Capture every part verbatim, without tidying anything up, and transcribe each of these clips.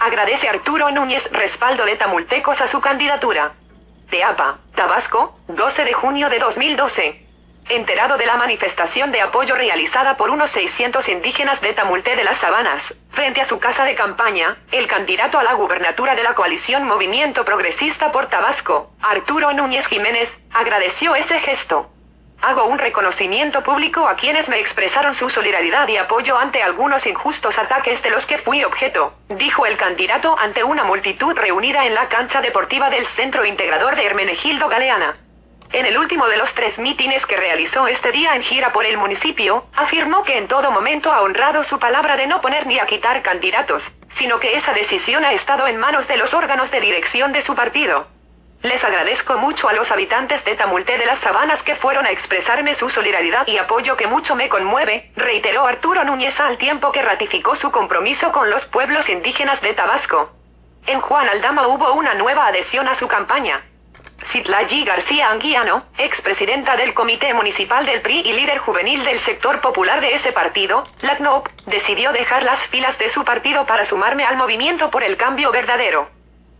Agradece Arturo Núñez respaldo de tamultecos a su candidatura. Teapa, Tabasco, doce de junio de dos mil doce. Enterado de la manifestación de apoyo realizada por unos seiscientos indígenas de Tamulté de las Sabanas, frente a su casa de campaña, el candidato a la gubernatura de la coalición Movimiento Progresista por Tabasco, Arturo Núñez Jiménez, agradeció ese gesto. Hago un reconocimiento público a quienes me expresaron su solidaridad y apoyo ante algunos injustos ataques de los que fui objeto, dijo el candidato ante una multitud reunida en la cancha deportiva del Centro Integrador de Hermenegildo Galeana. En el último de los tres mítines que realizó este día en gira por el municipio, afirmó que en todo momento ha honrado su palabra de no poner ni a quitar candidatos, sino que esa decisión ha estado en manos de los órganos de dirección de su partido. Les agradezco mucho a los habitantes de Tamulté de las Sabanas que fueron a expresarme su solidaridad y apoyo que mucho me conmueve, reiteró Arturo Núñez al tiempo que ratificó su compromiso con los pueblos indígenas de Tabasco. En Juan Aldama hubo una nueva adhesión a su campaña. Citlalli García Anguiano, expresidenta del Comité Municipal del P R I y líder juvenil del sector popular de ese partido, la C N O P, decidió dejar las filas de su partido para sumarme al movimiento por el cambio verdadero.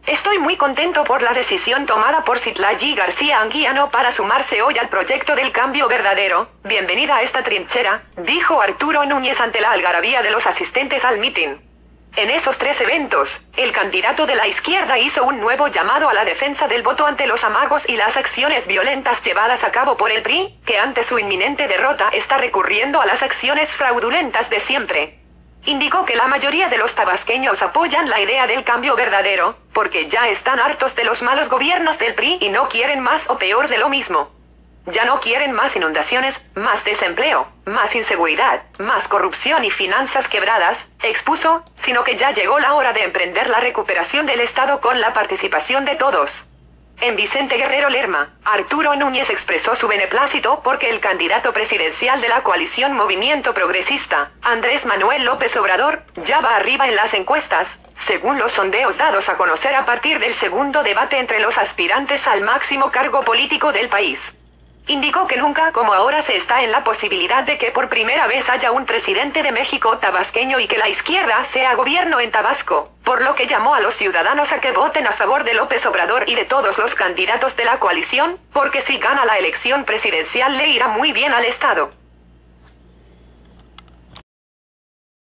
Estoy muy contento por la decisión tomada por Citlalli García Anguiano para sumarse hoy al proyecto del cambio verdadero. Bienvenida a esta trinchera, dijo Arturo Núñez ante la algarabía de los asistentes al mitin. En esos tres eventos, el candidato de la izquierda hizo un nuevo llamado a la defensa del voto ante los amagos y las acciones violentas llevadas a cabo por el P R I, que ante su inminente derrota está recurriendo a las acciones fraudulentas de siempre. Indicó que la mayoría de los tabasqueños apoyan la idea del cambio verdadero, porque ya están hartos de los malos gobiernos del P R I y no quieren más o peor de lo mismo. Ya no quieren más inundaciones, más desempleo, más inseguridad, más corrupción y finanzas quebradas, expuso, sino que ya llegó la hora de emprender la recuperación del Estado con la participación de todos. En Vicente Guerrero Lerma, Arturo Núñez expresó su beneplácito porque el candidato presidencial de la coalición Movimiento Progresista, Andrés Manuel López Obrador, ya va arriba en las encuestas, según los sondeos dados a conocer a partir del segundo debate entre los aspirantes al máximo cargo político del país. Indicó que nunca como ahora se está en la posibilidad de que por primera vez haya un presidente de México tabasqueño y que la izquierda sea gobierno en Tabasco, por lo que llamó a los ciudadanos a que voten a favor de López Obrador y de todos los candidatos de la coalición, porque si gana la elección presidencial le irá muy bien al Estado.